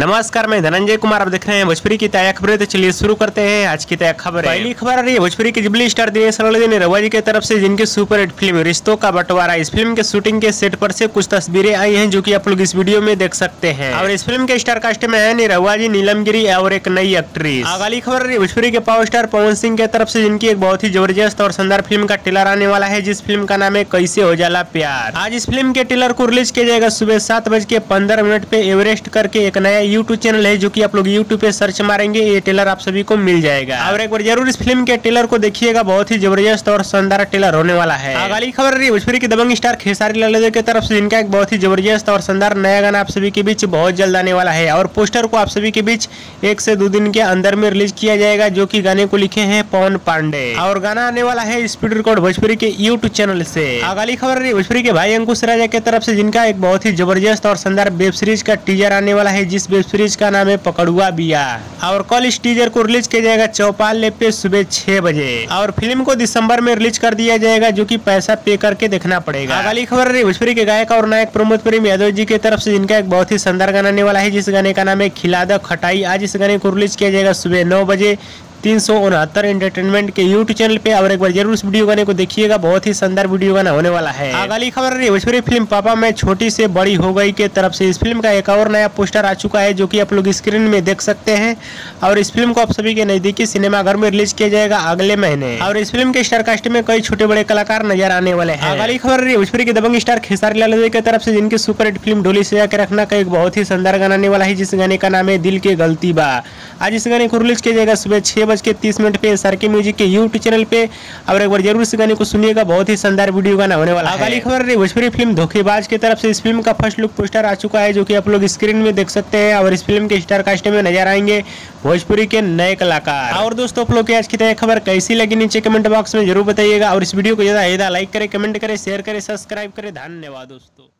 नमस्कार, मैं धनंजय कुमार, आप देख रहे हैं भोजपुरी की ताजा खबरें। तो चलिए शुरू करते हैं आज की ताजा खबरें। पहली खबर आ रही है भोजपुरी के जुबली स्टार दिनेश ने रवा जी की तरफ से जिनकी सुपरहिट फिल्म रिश्तों का बंटवारा, इस फिल्म के शूटिंग के सेट पर से कुछ तस्वीरें आई हैं जो कि आप लोग इस वीडियो में देख सकते हैं। और इस फिल्म के स्टार कास्ट में है रवा जी, नीलमगिरी और एक नई एक्ट्रेस। अगली खबर आ रही है भोजपुरी के पावर स्टार पवन सिंह की तरफ से जिनकी एक बहुत ही जबरदस्त और शानदार फिल्म का ट्रेलर आने वाला है, जिस फिल्म का नाम है कैसे हो जाला प्यार। आज इस फिल्म के ट्रेलर को रिलीज किया जाएगा सुबह 7:15 पे एवरेस्ट करके एक नया YouTube चैनल है जो कि आप लोग YouTube पे सर्च मारेंगे, ये ट्रेलर आप सभी को मिल जाएगा। और एक बार जरूर इस फिल्म के ट्रेलर को देखिएगा, बहुत ही जबरदस्त और शानदार ट्रेलर होने वाला है। अगली खबर रही है भोजपुरी के दबंग स्टार खेसारी लाल यादव की तरफ से जिनका एक बहुत ही जबरदस्त और शानदार नया गाना आप सभी के बीच बहुत जल्द आने वाला है और पोस्टर को आप सभी के बीच 1 से 2 दिन के अंदर में रिलीज किया जाएगा, जो की गाने को लिखे है पवन पांडे और गाना आने वाला है स्पीड रिकॉर्ड भोजपुरी के YouTube चैनल से। अगली खबर रही भोजपुरी के भाई अंकुश राजा की तरफ से जिनका एक बहुत ही जबरदस्त और शानदार वेब सीरीज का टीजर आने वाला है, जिस वेब सीरीज का नाम है पकड़ुआ बिया। और कल इस टीजर को रिलीज किया जाएगा चौपाल लेप पे सुबह 6 बजे और फिल्म को दिसंबर में रिलीज कर दिया जाएगा, जो कि पैसा पे करके देखना पड़ेगा। अगली खबर रही भोजपुरी के गायक और नायक प्रमोद प्रेमी यादव जी की तरफ से जिनका एक बहुत ही शानदार गाना आने वाला है, जिस गाने का नाम है खिलादा खटाई। आज इस गाने को रिलीज किया जाएगा सुबह 9 बजे 379 इंटरटेनमेंट के YouTube चैनल पे। और एक बार जरूर इस वीडियो गाने को देखिएगा, बहुत ही शानदार वीडियो गाना होने वाला है। अगली खबर रही भोजपुरी फिल्म पापा मैं छोटी से बड़ी हो गई के तरफ से, इस फिल्म का एक और नया पोस्टर आ चुका है जो कि आप लोग स्क्रीन में देख सकते हैं। और इस फिल्म को आप सभी के नजदीकी सिनेमाघर में रिलीज किया जाएगा अगले महीने। और इस फिल्म के स्टारकास्ट में कई छोटे बड़े कलाकार नजर आने वाले हैं। अगली खबर रही भोजपुरी के दबंग स्टार खेसारी लाल यादव की तरफ से जिनकी सुपरहिट फिल्म ढोली सजा के रखना का एक बहुत ही शानदार गाना आने वाला है, जिस गाने का नाम है दिल के गलती बा। आज इस गाने को रिलीज किया जाएगा सुबह 6:30 पे सर के म्यूजिक के YouTube चैनल पे। और एक बार जरूर इस गाने को सुनिएगा, बहुत ही शानदार वीडियो गाना होने वाला है। अगली खबर भोजपुरी फिल्म धोखेबाज की तरफ से इस फिल्म का फर्स्ट लुक पोस्टर आ चुका है जो कि आप लोग स्क्रीन में देख सकते हैं। और इस फिल्म के स्टार कास्ट में नजर आएंगे भोजपुरी के नए कलाकार। और दोस्तों, आप लोग की आज की तय खबर कैसी लगी नीचे कमेंट बॉक्स में जरूर बताइएगा। और इस वीडियो को ज्यादा लाइक करे, कमेंट करे, शेयर करे, सब्सक्राइब करे। धन्यवाद दोस्तों।